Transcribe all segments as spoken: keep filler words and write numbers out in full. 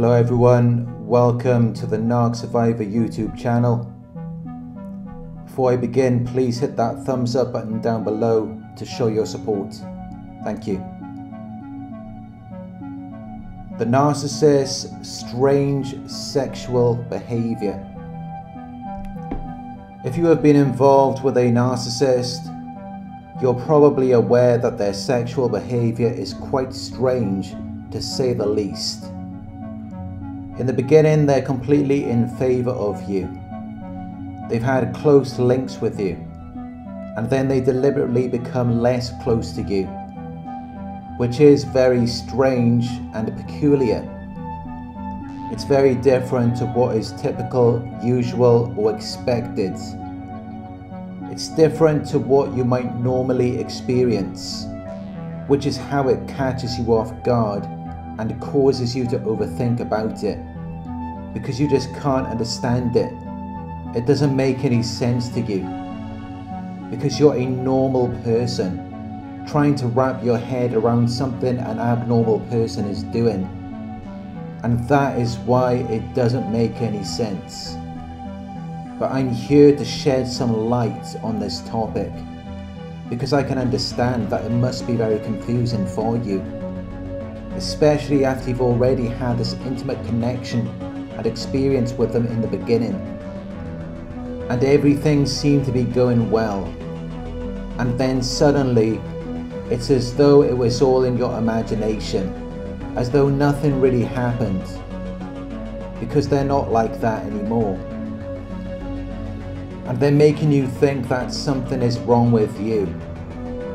Hello everyone, welcome to the Narc Survivor YouTube channel. Before I begin, please hit that thumbs up button down below to show your support. Thank you. The narcissist's strange sexual behavior. If you have been involved with a narcissist, you're probably aware that their sexual behavior is quite strange, to say the least. In the beginning, they're completely in favor of you. They've had close links with you, and then they deliberately become less close to you, which is very strange and peculiar. It's very different to what is typical, usual, or expected. It's different to what you might normally experience, which is how it catches you off guard and causes you to overthink about it, because you just can't understand it. It doesn't make any sense to you, because you're a normal person. Trying to wrap your head around something an abnormal person is doing, and that is why it doesn't make any sense. But I'm here to shed some light on this topic, because I can understand that it must be very confusing for you, especially after you've already had this intimate connection and experience with them in the beginning, and everything seemed to be going well, and then suddenly it's as though it was all in your imagination, as though nothing really happened, because they're not like that anymore, and they're making you think that something is wrong with you,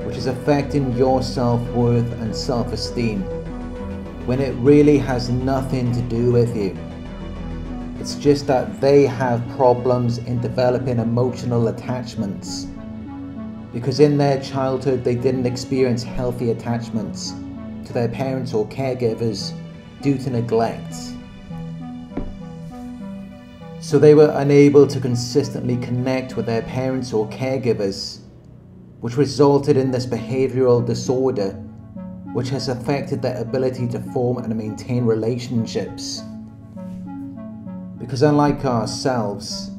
which is affecting your self-worth and self-esteem, when it really has nothing to do with you. It's just that they have problems in developing emotional attachments, because in their childhood they didn't experience healthy attachments to their parents or caregivers due to neglect. So they were unable to consistently connect with their parents or caregivers, which resulted in this behavioral disorder, which has affected their ability to form and maintain relationships. Because unlike ourselves,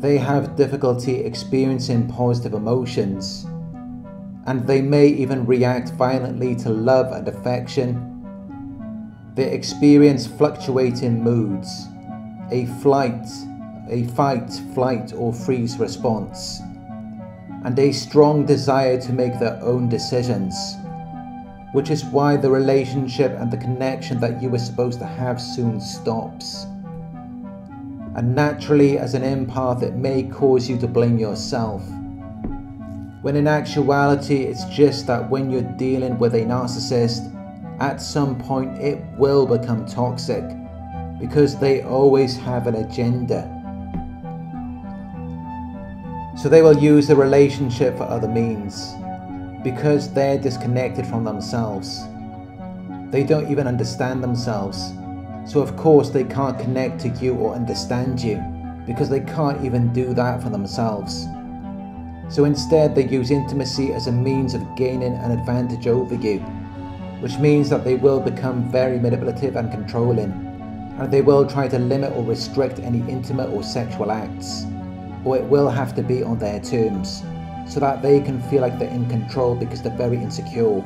they have difficulty experiencing positive emotions, and they may even react violently to love and affection. They experience fluctuating moods, a flight, a fight, flight or freeze response, and a strong desire to make their own decisions, which is why the relationship and the connection that you were supposed to have soon stops. And naturally, as an empath, it may cause you to blame yourself, when in actuality it's just that when you're dealing with a narcissist, at some point it will become toxic, because they always have an agenda. So they will use the relationship for other means, because they're disconnected from themselves. They don't even understand themselves, so of course they can't connect to you or understand you, because they can't even do that for themselves. So instead they use intimacy as a means of gaining an advantage over you, which means that they will become very manipulative and controlling, and they will try to limit or restrict any intimate or sexual acts, or it will have to be on their terms, so that they can feel like they're in control, because they're very insecure.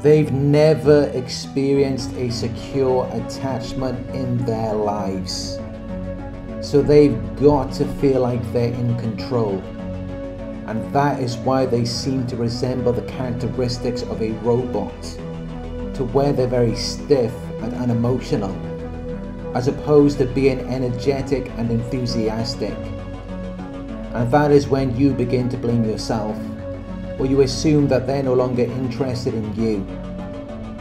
They've never experienced a secure attachment in their lives, so they've got to feel like they're in control, and that is why they seem to resemble the characteristics of a robot, to where they're very stiff and unemotional, as opposed to being energetic and enthusiastic. And that is when you begin to blame yourself, or you assume that they're no longer interested in you,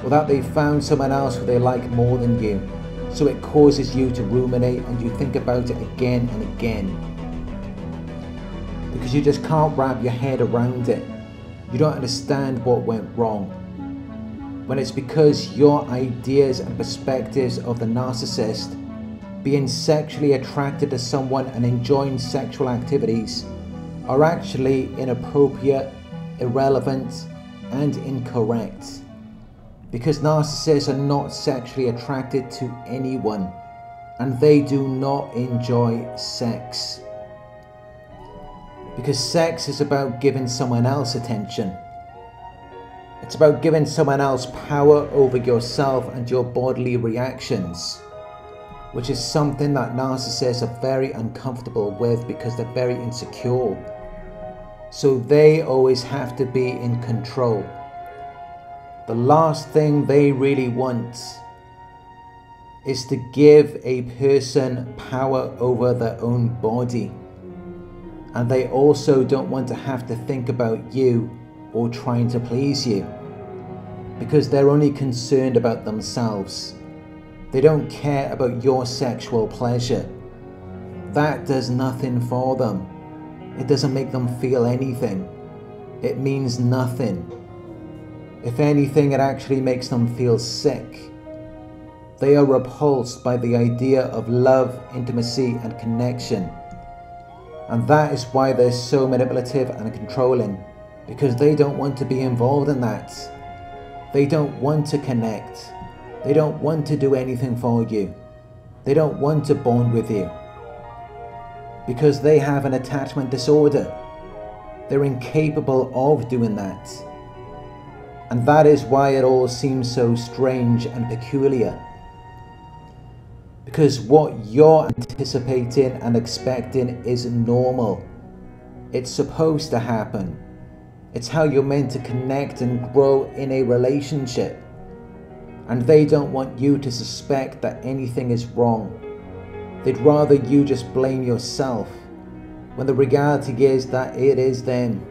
or that they've found someone else who they like more than you, so it causes you to ruminate, and you think about it again and again, because you just can't wrap your head around it. You don't understand what went wrong, when it's because your ideas and perspectives of the narcissist being sexually attracted to someone and enjoying sexual activities are actually inappropriate, irrelevant, and incorrect. because narcissists are not sexually attracted to anyone and they do not enjoy sex. Because sex is about giving someone else attention. It's about giving someone else power over yourself and your bodily reactions, which is something that narcissists are very uncomfortable with because they're very insecure. So they always have to be in control. The last thing they really want is to give a person power over their own body. And they also don't want to have to think about you or trying to please you, because they're only concerned about themselves. They don't care about your sexual pleasure. That does nothing for them. It doesn't make them feel anything. It means nothing. If anything, it actually makes them feel sick. They are repulsed by the idea of love, intimacy and connection. And that is why they're so manipulative and controlling, because they don't want to be involved in that. They don't want to connect. They don't want to do anything for you. They don't want to bond with you. Because they have an attachment disorder. They're incapable of doing that. And that is why it all seems so strange and peculiar. Because what you're anticipating and expecting is normal. It's supposed to happen. It's how you're meant to connect and grow in a relationship. And they don't want you to suspect that anything is wrong. They'd rather you just blame yourself, when the reality is that it is them.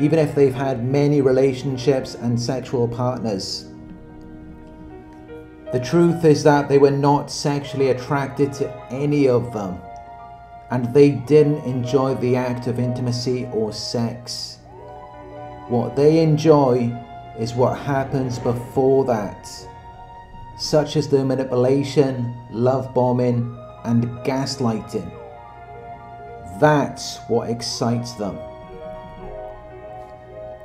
Even if they've had many relationships and sexual partners. The truth is that they were not sexually attracted to any of them. And they didn't enjoy the act of intimacy or sex. What they enjoy is what happens before that, such as the manipulation, love bombing and gaslighting. That's what excites them.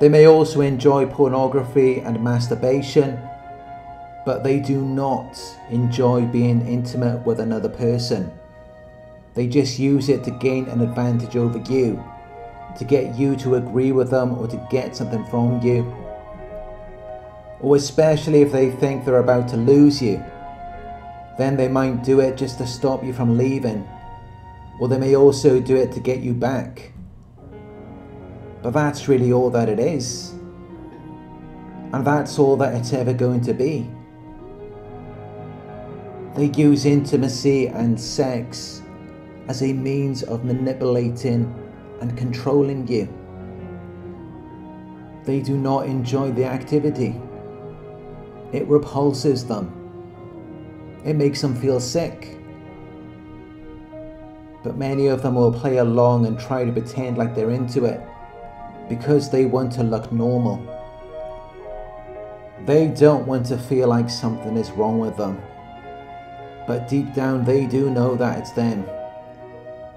They may also enjoy pornography and masturbation, but they do not enjoy being intimate with another person. They just use it to gain an advantage over you, to get you to agree with them or to get something from you. Or especially if they think they're about to lose you, then they might do it just to stop you from leaving, or they may also do it to get you back. But that's really all that it is, and that's all that it's ever going to be. They use intimacy and sex as a means of manipulating and controlling you. They do not enjoy the activity. It repulses them. It makes them feel sick. But many of them will play along and try to pretend like they're into it because they want to look normal. They don't want to feel like something is wrong with them. But deep down they do know that it's them,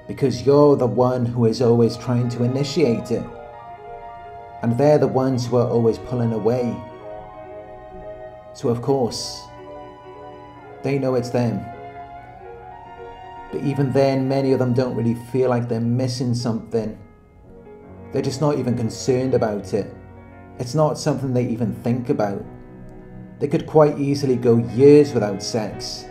because you're the one who is always trying to initiate it. And they're the ones who are always pulling away. So of course, they know it's them. But even then, many of them don't really feel like they're missing something. They're just not even concerned about it. It's not something they even think about. They could quite easily go years without sex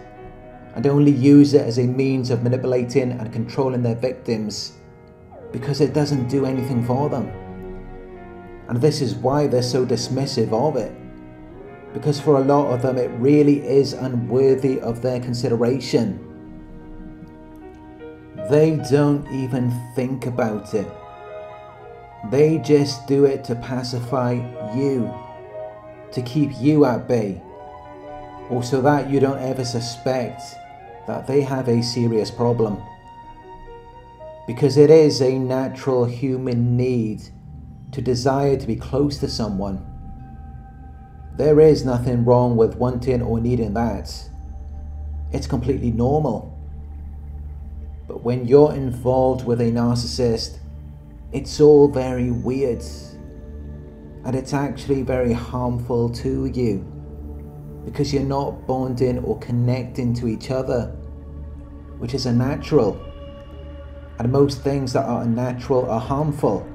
and only use it as a means of manipulating and controlling their victims, because it doesn't do anything for them. And this is why they're so dismissive of it, because for a lot of them it really is unworthy of their consideration. They don't even think about it. They just do it to pacify you, to keep you at bay, or so that you don't ever suspect that they have a serious problem. Because it is a natural human need to desire to be close to someone. There is nothing wrong with wanting or needing that. It's completely normal. But when you're involved with a narcissist, it's all very weird. And it's actually very harmful to you. because you're not bonding or connecting to each other, which is unnatural. And most things that are unnatural are harmful,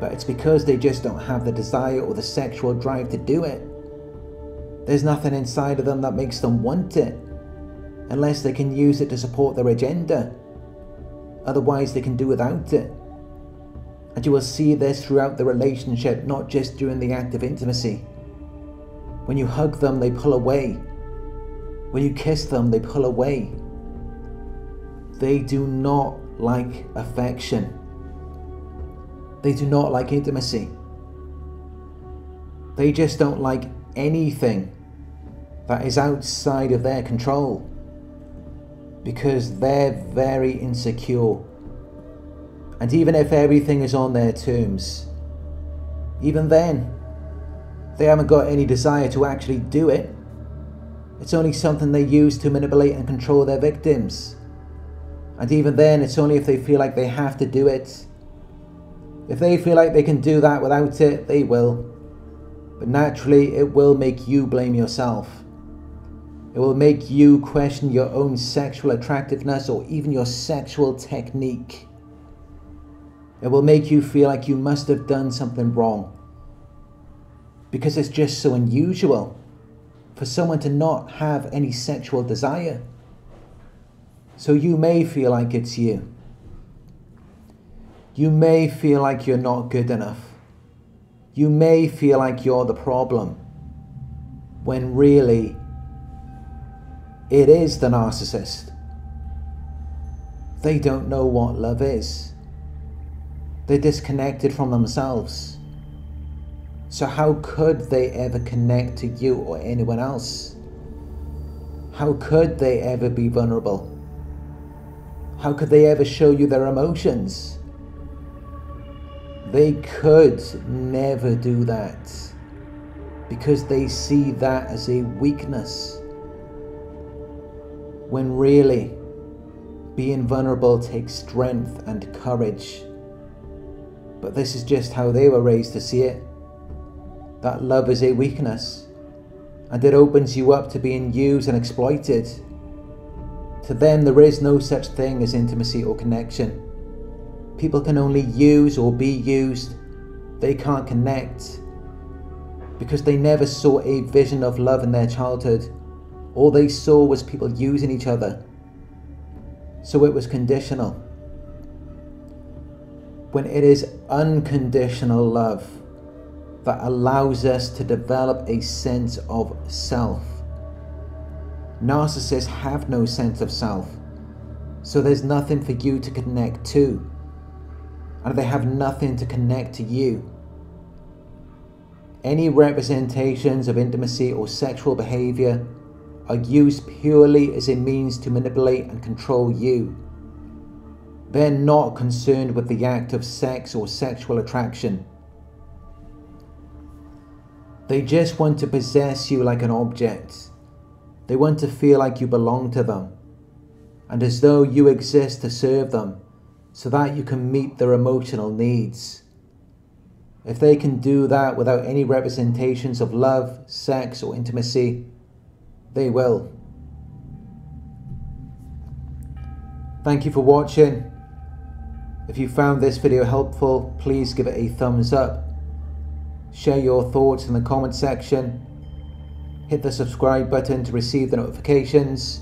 but it's because they just don't have the desire or the sexual drive to do it. There's nothing inside of them that makes them want it, unless they can use it to support their agenda. Otherwise they can do without it. And you will see this throughout the relationship, not just during the act of intimacy. When you hug them, they pull away. When you kiss them, they pull away. They do not like affection. They do not like intimacy. They just don't like anything that is outside of their control, because they're very insecure. And even if everything is on their terms, even then, they haven't got any desire to actually do it. It's only something they use to manipulate and control their victims. And even then, it's only if they feel like they have to do it. If they feel like they can do that without it, they will. But naturally, it will make you blame yourself. It will make you question your own sexual attractiveness or even your sexual technique. It will make you feel like you must have done something wrong, because it's just so unusual for someone to not have any sexual desire. So you may feel like it's you. You may feel like you're not good enough. You may feel like you're the problem, when really it is the narcissist. They don't know what love is. They're disconnected from themselves. So how could they ever connect to you or anyone else? How could they ever be vulnerable? How could they ever show you their emotions? They could never do that, because they see that as a weakness, when really being vulnerable takes strength and courage. But this is just how they were raised to see it, that love is a weakness, and it opens you up to being used and exploited. To them, there is no such thing as intimacy or connection. People can only use or be used. They can't connect, because they never saw a vision of love in their childhood. All they saw was people using each other. So it was conditional. When it is unconditional love that allows us to develop a sense of self. Narcissists have no sense of self, so there's nothing for you to connect to. And they have nothing to connect to you. Any representations of intimacy or sexual behavior are used purely as a means to manipulate and control you. They're not concerned with the act of sex or sexual attraction. They just want to possess you like an object. They want to feel like you belong to them, and as though you exist to serve them, so that you can meet their emotional needs. If they can do that without any representations of love, sex, or intimacy, they will. Thank you for watching. If you found this video helpful, please give it a thumbs up. Share your thoughts in the comment section. Hit the subscribe button to receive the notifications.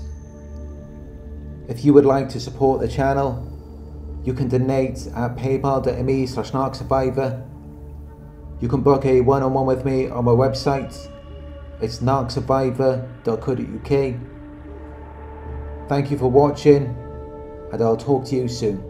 If you would like to support the channel, you can donate at paypal dot me slash narc survivor. You can book a one-on-one with me on my website. It's narc survivor dot co dot U K. Thank you for watching, and I'll talk to you soon.